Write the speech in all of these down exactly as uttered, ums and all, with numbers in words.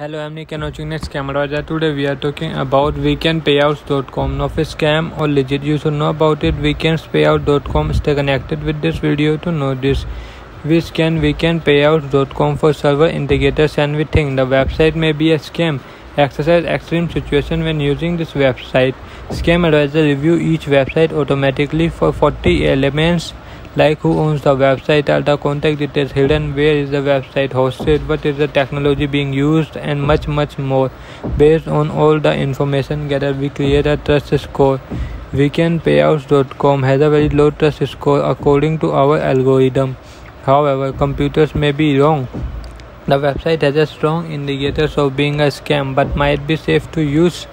Hello, I'm Nick and watching Nick's Scamadviser. Today we are talking about weekend payouts dot com. Now if it's scam or legit, you should know about it. weekend payouts dot com. Stay connected with this video to know this. We scan weekend payouts dot com for server integrators and we think the website may be a scam. Exercise extreme situation when using this website. Scamadviser review each website automatically for forty elements like who owns the website, are the contact details hidden, where is the website hosted, what is the technology being used, and much much more. Based on all the information gathered, we create a trust score. weekend payouts dot com has a very low trust score according to our algorithm. However, computers may be wrong. The website has a strong indicators of being a scam but might be safe to use.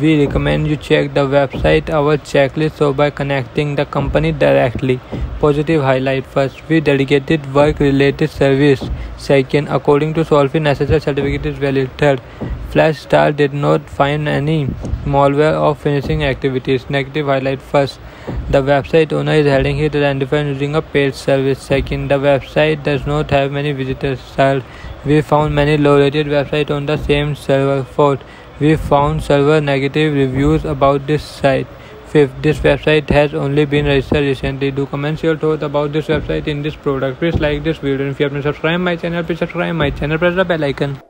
We recommend you check the website, our checklist, so by connecting the company directly. Positive highlight: first, we dedicated work-related service. Second, according to Solfi, necessary certificate is valid. Third, Flashstar did not find any malware or phishing activities. Negative highlight: first, the website owner is hiding his identifier using a paid service. Second, the website does not have many visitors. Third, we found many low-rated websites on the same server. Fourth, we found server negative reviews about this site. Fifth, this website has only been registered recently. Do comment your thoughts about this website in this product. Please like this video, and if you haven't subscribed my channel, please subscribe my channel. Press the bell icon.